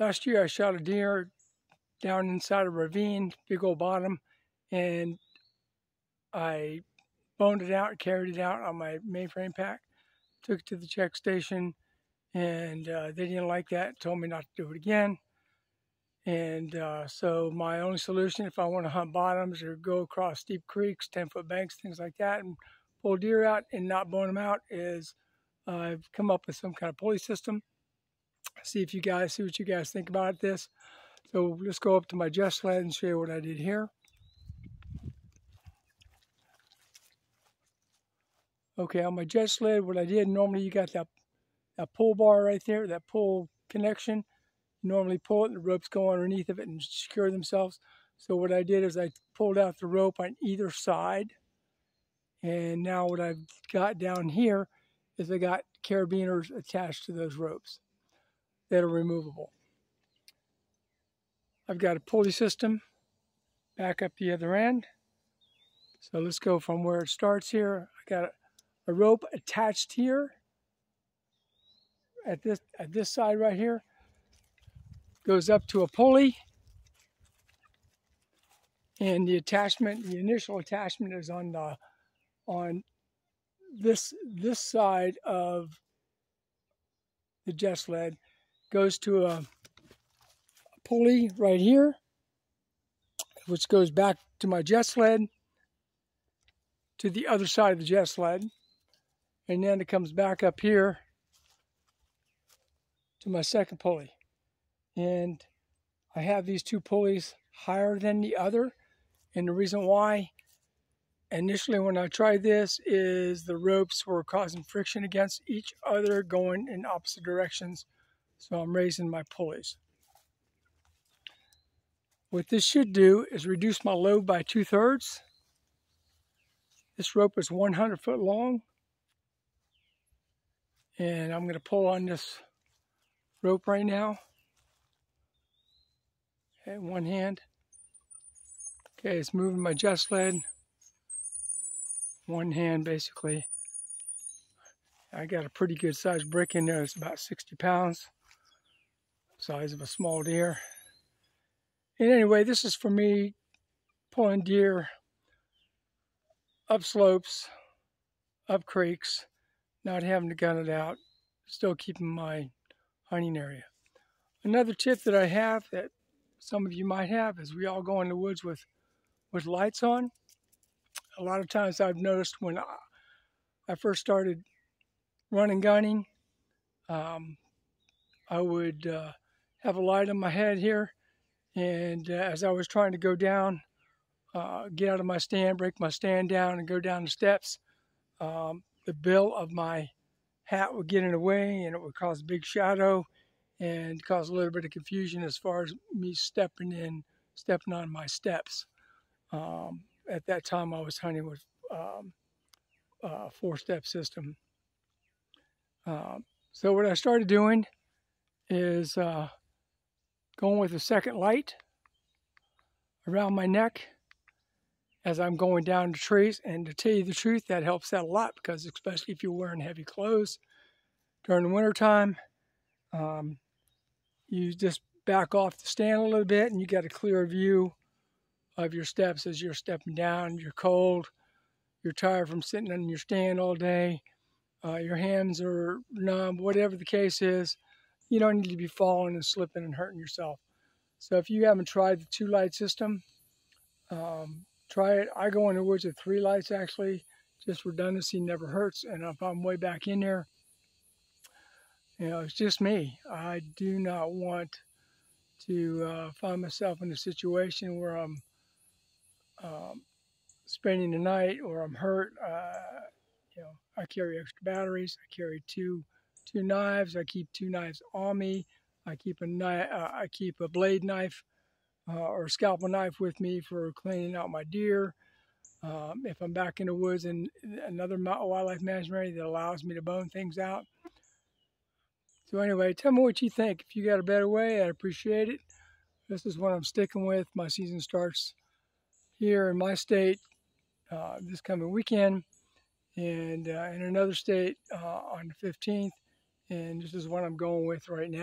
Last year I shot a deer down inside a ravine, big old bottom, and I boned it out, carried it out on my mainframe pack, took it to the check station, and they didn't like that, told me not to do it again. And so my only solution, if I want to hunt bottoms or go across steep creeks, 10-foot banks, things like that, and pull deer out and not bone them out, is I've come up with some kind of pulley system. See what you guys think about this. So let's go up to my Just Sled and show you what I did here. Okay, on my Just Sled, what I did, normally you got that pull bar right there, that pull connection. Normally pull it and the ropes go underneath of it and secure themselves. So what I did is I pulled out the rope on either side, and now what I've got down here is I got carabiners attached to those ropes that are removable. I've got a pulley system back up the other end. So let's go from where it starts here. I got a rope attached here at this side right here. Goes up to a pulley, and the attachment, the initial attachment, is on the on this side of the Just Sled. Goes to a pulley right here, which goes back to my Just Sled, to the other side of the Just Sled, and then it comes back up here to my second pulley. And I have these two pulleys higher than the other. And the reason why, initially when I tried this, is the ropes were causing friction against each other going in opposite directions. So I'm raising my pulleys. What this should do is reduce my load by 2/3. This rope is 100 foot long. And I'm going to pull on this rope right now. Okay, one hand. Okay, it's moving my Just Sled. One hand, basically. I got a pretty good sized brick in there. It's about 60 pounds. Size of a small deer. And anyway, this is for me pulling deer up slopes, up creeks, not having to gun it out, still keeping my hunting area. Another tip that I have that some of you might have is we all go in the woods with lights on. A lot of times I've noticed when I first started running gunning, I would have a light on my head here, and as I was trying to go down, get out of my stand, break my stand down and go down the steps, the bill of my hat would get in the way and it would cause a big shadow and cause a little bit of confusion as far as me stepping on my steps. At that time I was hunting with a 4-step system. So what I started doing is going with a second light around my neck as I'm going down the trees, and to tell you the truth, that helps out a lot, because especially if you're wearing heavy clothes during the winter time, you just back off the stand a little bit and you got a clear view of your steps as you're stepping down. You're cold, you're tired from sitting on your stand all day, your hands are numb, whatever the case is, you don't need to be falling and slipping and hurting yourself. So if you haven't tried the 2-light system, try it. I go in the woods with 3 lights actually, just redundancy never hurts, and if I'm way back in there, you know, it's just me. I do not want to find myself in a situation where I'm spending the night or I'm hurt. You know, I carry extra batteries. I carry two knives. I keep 2 knives on me. I keep a blade knife or scalpel knife with me for cleaning out my deer. If I'm back in the woods and another wildlife management area that allows me to bone things out. So anyway, tell me what you think. If you got a better way, I'd appreciate it. This is what I'm sticking with. My season starts here in my state this coming weekend, and in another state on the 15th. And this is what I'm going with right now.